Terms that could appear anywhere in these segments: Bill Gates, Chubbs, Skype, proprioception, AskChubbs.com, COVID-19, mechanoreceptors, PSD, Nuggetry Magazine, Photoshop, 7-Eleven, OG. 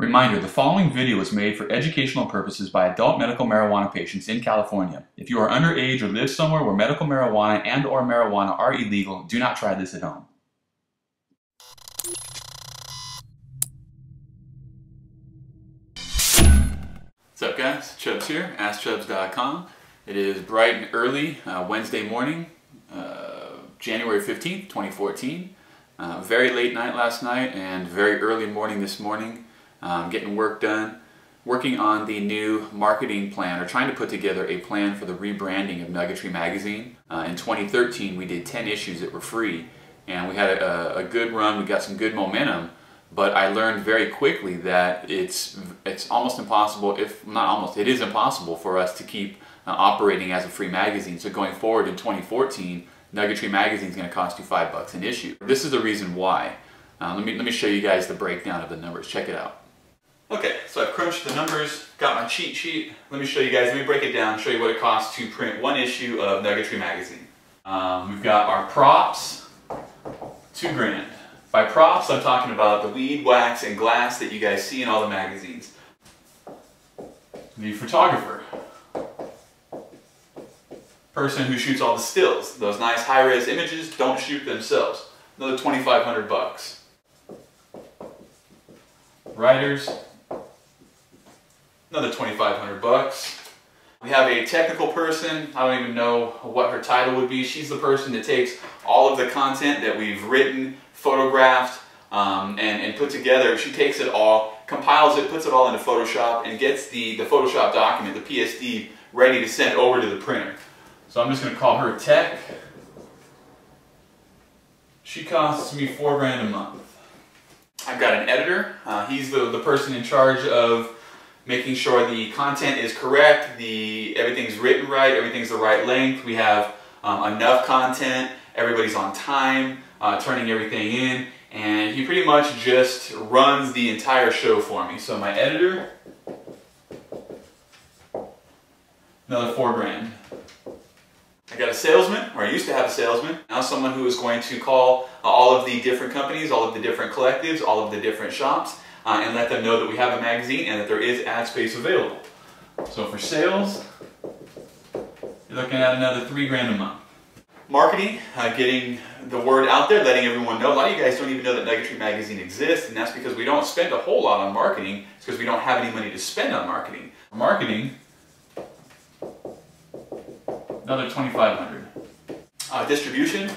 Reminder, the following video was made for educational purposes by adult medical marijuana patients in California. If you are underage or live somewhere where medical marijuana and or marijuana are illegal, do not try this at home. What's up guys, Chubbs here, AskChubbs.com. It is bright and early Wednesday morning, January 15th, 2014. Very late night last night and very early morning this morning. Getting work done, working on the new marketing plan, or trying to put together a plan for the rebranding of Nuggetry Magazine. In 2013, we did 10 issues that were free, and we had a good run. We got some good momentum, but I learned very quickly that it's almost impossible, if not almost, it is impossible for us to keep operating as a free magazine. So going forward in 2014, Nuggetry Magazine is going to cost you $5 an issue. This is the reason why. Let me show you guys the breakdown of the numbers. Check it out. Okay, so I've crunched the numbers, got my cheat sheet. Let me show you guys, let me break it down, show you what it costs to print one issue of Nuggetry Magazine. We've got our props, $2 grand. By props, I'm talking about the weed, wax, and glass that you guys see in all the magazines. The photographer, person who shoots all the stills. Those nice high-res images don't shoot themselves. Another $2,500. Writers, another $2,500. We have a technical person. I don't even know what her title would be. She's the person that takes all of the content that we've written, photographed, and put together. She takes it all, compiles it, puts it all into Photoshop, and gets the Photoshop document, the PSD, ready to send over to the printer. So I'm just going to call her tech. She costs me $4 grand a month. I've got an editor. He's the person in charge of making sure the content is correct, everything's written right, everything's the right length, we have enough content, everybody's on time, turning everything in, and he pretty much just runs the entire show for me. So my editor, another $4 grand. I got a salesman, or I used to have a salesman, now someone who is going to call all of the different companies, all of the different collectives, all of the different shops, and let them know that we have a magazine and that there is ad space available. So for sales, you're looking at another $3 grand a month. Marketing, getting the word out there, letting everyone know. A lot of you guys don't even know that Nuggetry Magazine exists, and that's because we don't spend a whole lot on marketing. It's because we don't have any money to spend on marketing. Marketing, another $2,500. Distribution,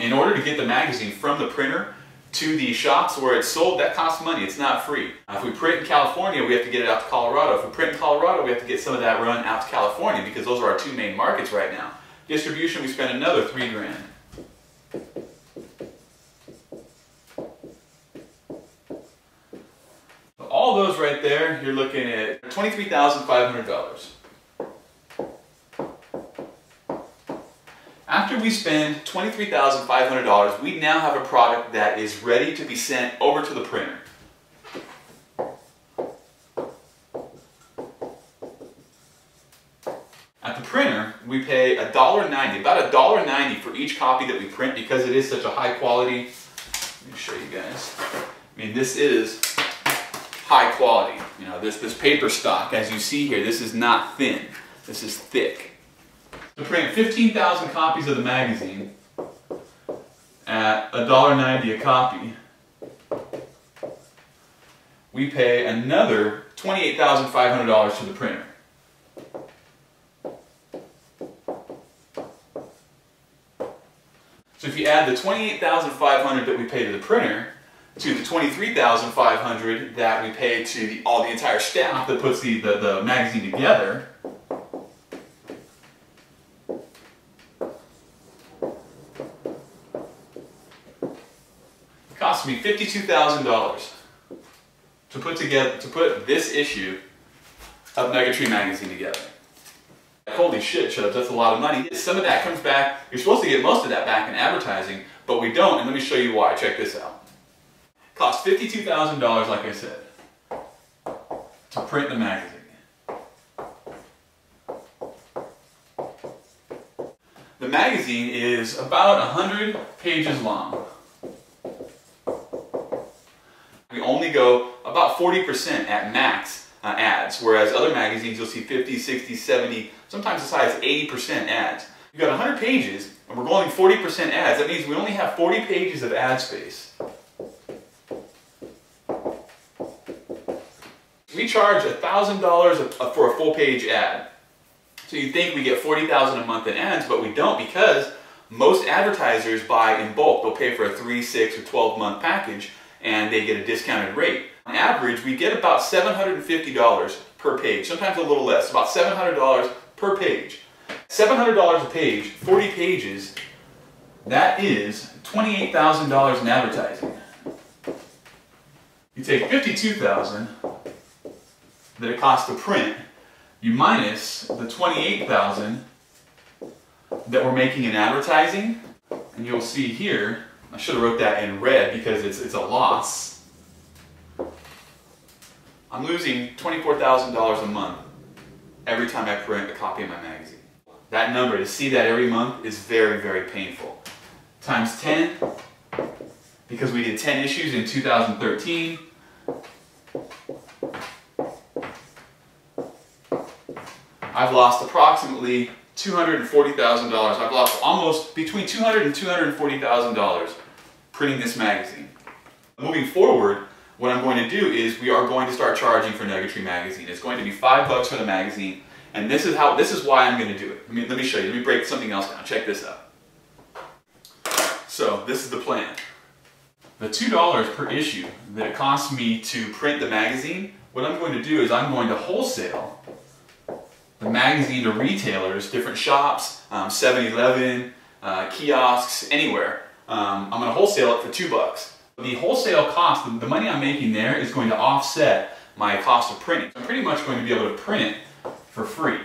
in order to get the magazine from the printer to the shops where it's sold, that costs money. It's not free. If we print in California, we have to get it out to Colorado. If we print in Colorado, we have to get some of that run out to California because those are our two main markets right now. Distribution, we spend another $3 grand. All those right there, you're looking at $23,500. After we spend $23,500, we now have a product that is ready to be sent over to the printer. At the printer, we pay $1.90, about $1.90 for each copy that we print because it is such a high quality. Let me show you guys. I mean, this is high quality. You know, this paper stock, as you see here, this is not thin. This is thick. To print 15,000 copies of the magazine at $1.90 a copy, we pay another $28,500 to the printer. So if you add the $28,500 that we pay to the printer to the $23,500 that we pay to all the entire staff that puts the magazine together, cost me $52,000 to put this issue of Nuggetry Magazine together. Holy shit, Chubbs, that's a lot of money. Some of that comes back. You're supposed to get most of that back in advertising, but we don't, and let me show you why. Check this out. Cost $52,000, like I said, to print the magazine. The magazine is about 100 pages long. We only go about 40% at max ads, whereas other magazines you'll see 50, 60, 70, sometimes as high as 80% ads. You've got 100 pages and we're going 40% ads. That means we only have 40 pages of ad space. We charge $1,000 for a full page ad. So you think we get $40,000 a month in ads, but we don't, because most advertisers buy in bulk. They'll pay for a 3, 6, or 12-month package, and they get a discounted rate. On average, we get about $750 per page, sometimes a little less, about $700 per page. $700 a page, 40 pages, that is $28,000 in advertising. You take $52,000 that it costs to print, you minus the $28,000 that we're making in advertising, and you'll see here, I should have wrote that in red because it's a loss. I'm losing $24,000 a month every time I print a copy of my magazine. That number, to see that every month, is very, very painful. Times 10, because we did 10 issues in 2013, I've lost approximately $240,000. I've lost almost between $200,000 and $240,000 printing this magazine. Moving forward, what I'm going to do is we are going to start charging for Nuggetry Magazine. It's going to be $5 for the magazine, and this is why I'm going to do it. Let me show you. Let me break something else down. Check this out. So this is the plan. The $2 per issue that it costs me to print the magazine, what I'm going to do is I'm going to wholesale the magazine to retailers, different shops, 7-Eleven, kiosks, anywhere. I'm going to wholesale it for $2. The wholesale cost, the money I'm making there, is going to offset my cost of printing. I'm pretty much going to be able to print for free.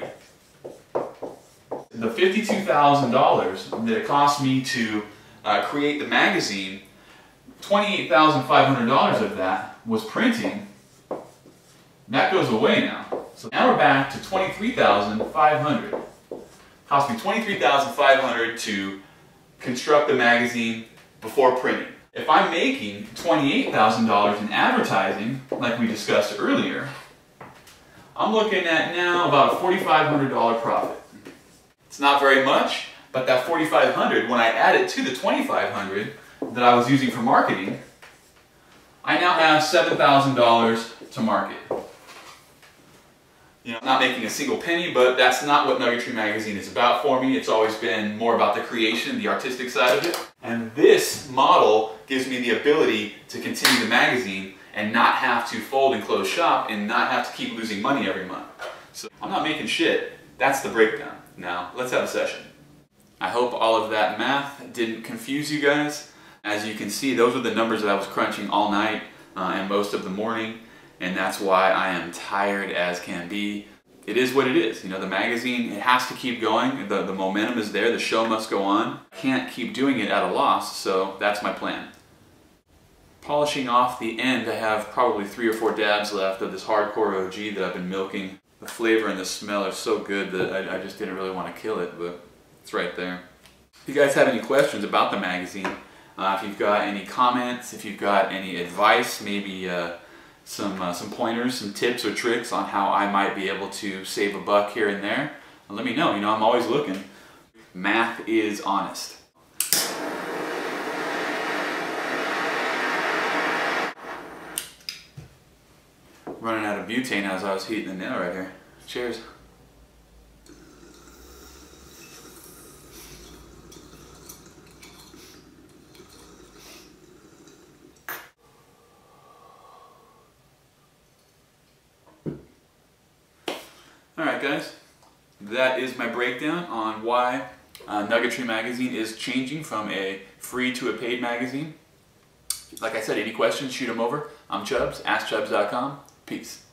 The $52,000 that it cost me to create the magazine, $28,500 of that was printing. That goes away now. So now we're back to $23,500. Cost me $23,500 to construct the magazine before printing. If I'm making $28,000 in advertising, like we discussed earlier, I'm looking at now about a $4,500 profit. It's not very much, but that $4,500, when I add it to the $2,500 that I was using for marketing, I now have $7,000 to market. You know, I'm not making a single penny, but that's not what Nuggetry Magazine is about for me. It's always been more about the creation, the artistic side of it. And this model gives me the ability to continue the magazine and not have to fold and close shop and not have to keep losing money every month. So I'm not making shit. That's the breakdown. Now, let's have a session. I hope all of that math didn't confuse you guys. As you can see, those are the numbers that I was crunching all night and most of the morning. And that's why I am tired as can be. It is what it is. You know, the magazine, it has to keep going. The momentum is there. The show must go on. I can't keep doing it at a loss, so that's my plan. Polishing off the end, I have probably 3 or 4 dabs left of this hardcore OG that I've been milking. The flavor and the smell are so good that I just didn't really want to kill it, but it's right there. If you guys have any questions about the magazine, if you've got any comments, if you've got any advice, maybe some pointers, some tips or tricks on how I might be able to save a buck here and there, let me know. You know, I'm always looking. Math is honest. Running out of butane as I was heating the nail right here. Cheers. Alright guys, that is my breakdown on why Nuggetry Magazine is changing from a free to a paid magazine. Like I said, any questions, shoot them over. I'm Chubbs, AskChubbs.com. Peace.